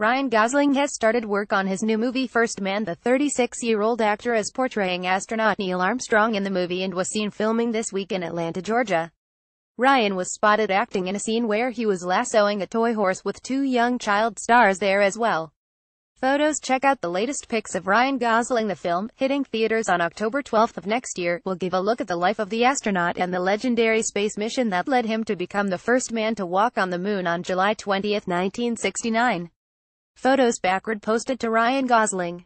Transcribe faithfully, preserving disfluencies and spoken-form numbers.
Ryan Gosling has started work on his new movie First Man. The thirty-six-year-old actor is portraying astronaut Neil Armstrong in the movie and was seen filming this week in Atlanta, Georgia. Ryan was spotted acting in a scene where he was lassoing a toy horse with two young child stars there as well. Photos. Check out the latest pics of Ryan Gosling. The film, hitting theaters on October twelfth of next year, will give a look at the life of the astronaut and the legendary space mission that led him to become the first man to walk on the moon on July twentieth, nineteen sixty-nine. Photos backward posted to Ryan Gosling.